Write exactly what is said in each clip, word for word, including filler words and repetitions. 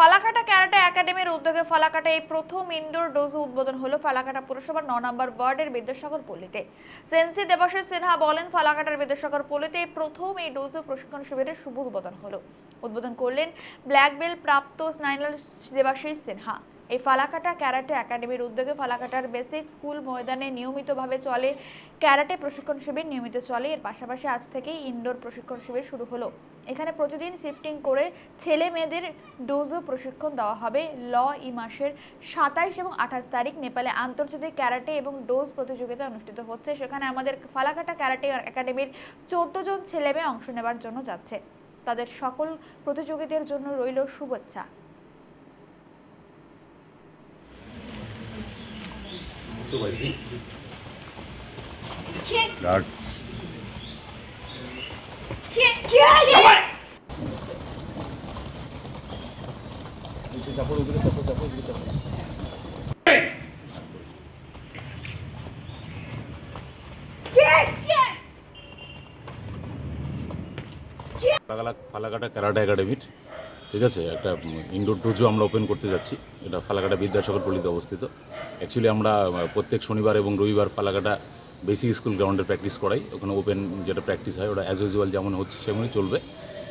Falakata karate একাডেমির উদ্যোগে ফালাকাটা এই প্রথম ইনডোর ডোজ উদ্বোধন হলো ফালাকাটা পুরসভার নয় নম্বর ওয়ার্ডের বিদ্যাসাগর পল্লীতে। সেন্সি দেবাশিস সিনহা বলেন, ফালাকাটার বিদ্যাসাগর পল্লীতে এই প্রথম এই ডোজ প্রশিক্ষণ শিবিরের শুভ উদ্বোধন হলো। উদ্বোধন করলেন ব্ল্যাক বেল্ট প্রাপ্ত স্নাইনার দেবাশিস সিনহা। এই ফালাকাটা ক্যারাটে একাডেমির উদ্যোগে ফালাকাটার বেসিক স্কুল ময়দানে নিয়মিতভাবে চলে ক্যারাটে প্রশিক্ষণ শিবির নিয়মিত চলে। এর পাশাপাশি আজ থেকেই ইনডোর প্রশিক্ষণ শিবির শুরু হলো। এখানে প্রতিদিন শিফটিং করে ছেলে মেয়েদের ডোজো প্রশিক্ষণ দেওয়া হবে। ল ই মাসের সাতাইশ এবং আঠাশ তারিখ নেপালে আন্তর্জাতিক ক্যারাটে এবং ডোজ প্রতিযোগিতা অনুষ্ঠিত হচ্ছে। সেখানে আমাদের ফালাকাটা ক্যারাটে একাডেমির চোদ্দ জন ছেলে মেয়ে অংশ নেবার জন্য যাচ্ছে। তাদের সকল প্রতিযোগিতার জন্য রইল শুভেচ্ছা। ফালাকাটা ক্যারাটে একাডেমির, ঠিক আছে, একটা ইনডোর ডোজো আমরা ওপেন করতে যাচ্ছি। এটা ফালাকাটা বিদ্যাসাগর পল্লীতে অবস্থিত। অ্যাকচুয়ালি আমরা প্রত্যেক শনিবার এবং রবিবার ফালাকাটা বেসিক স্কুল গ্রাউন্ডে প্র্যাকটিস করাই। ওখানে ওপেন যেটা প্র্যাকটিস হয় ওটা অ্যাজ ইউজুয়াল যেমন হচ্ছে সেমনই চলবে।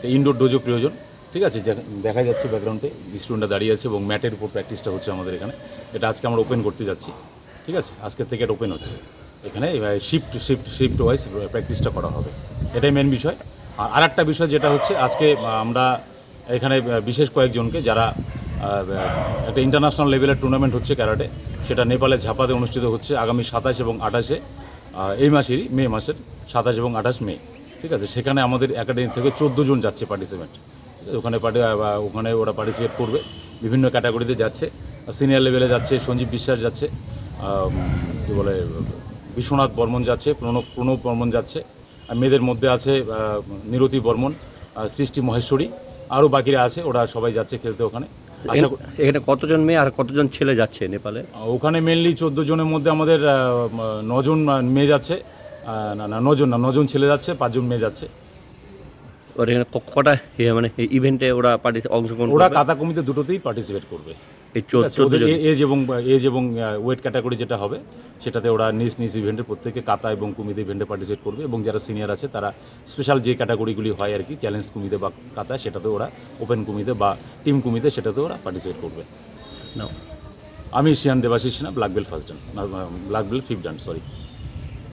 তো ইনডোর ডোজো প্রয়োজন, ঠিক আছে। দেখা যাচ্ছে ব্যাকগ্রাউন্ডে স্টুডেন্টরা দাঁড়িয়ে আছে এবং ম্যাটের উপর প্র্যাকটিসটা হচ্ছে আমাদের এখানে। এটা আজকে আমরা ওপেন করতে যাচ্ছি, ঠিক আছে। আজকের থেকে এটা ওপেন হচ্ছে। এখানে শিফট শিফট শিফট ওয়াইজ প্র্যাকটিসটা করা হবে, এটাই মেন বিষয়। আর আর একটা বিষয় যেটা হচ্ছে, আজকে আমরা এখানে বিশেষ কয়েকজনকে যারা একটা ইন্টারন্যাশনাল লেভেলের টুর্নামেন্ট হচ্ছে ক্যারাটে, সেটা নেপালের ঝাপাতে অনুষ্ঠিত হচ্ছে আগামী সাতাশ এবং আঠাশে এই মাসেরই মে মাসের সাতাশ এবং আঠাশ মে, ঠিক আছে। সেখানে আমাদের একাডেমি থেকে চোদ্দো জন যাচ্ছে পার্টিসিপেন্ট। ওখানে পার্টি ওখানে ওরা পার্টিসিপেট করবে, বিভিন্ন ক্যাটাগরিতে যাচ্ছে। সিনিয়র লেভেলে যাচ্ছে সঞ্জীব বিশ্বাস, যাচ্ছে কী বলে বিশ্বনাথ বর্মন, যাচ্ছে প্রণব প্রণব বর্মন যাচ্ছে। আর মেয়েদের মধ্যে আছে নিরুতি বর্মন, সৃষ্টি মহেশ্বরী, আরও বাকিরা আছে, ওরা সবাই যাচ্ছে খেলতে। ওখানে এখানে কতজন মেয়ে আর কতজন ছেলে যাচ্ছে নেপালে? ওখানে মেনলি চোদ্দ জনের মধ্যে আমাদের নজন মেয়ে যাচ্ছে, না না নজন না নজন ছেলে যাচ্ছে, পাঁচজন মেয়ে যাচ্ছে। ওর এখানে কটা মানে ইভেন্টে ওরা অংশগ্রহণ, ওরা কাতা কমিতে দুটোতেই পার্টিসিপেট করবে। এজ এবং এজ এবং ওয়েট ক্যাটাগরি যেটা হবে সেটাতে ওরা নিজ নিজ ইভেন্টে প্রত্যেকে কাতা এবং কুমিতে ইভেন্টে পার্টিসিপেট করবে। এবং যারা সিনিয়র আছে তারা স্পেশাল যে ক্যাটাগরিগুলি হয় আর কি, চ্যালেঞ্জ কুমিতে বা কাতা, সেটাতে ওরা ওপেন কুমিতে বা টিম কুমিতে সেটাতে ওরা পার্টিসিপেট করবে। আমি শিয়ান দেবাশিস না, black belt first dan, black belt fifth dan, sorry.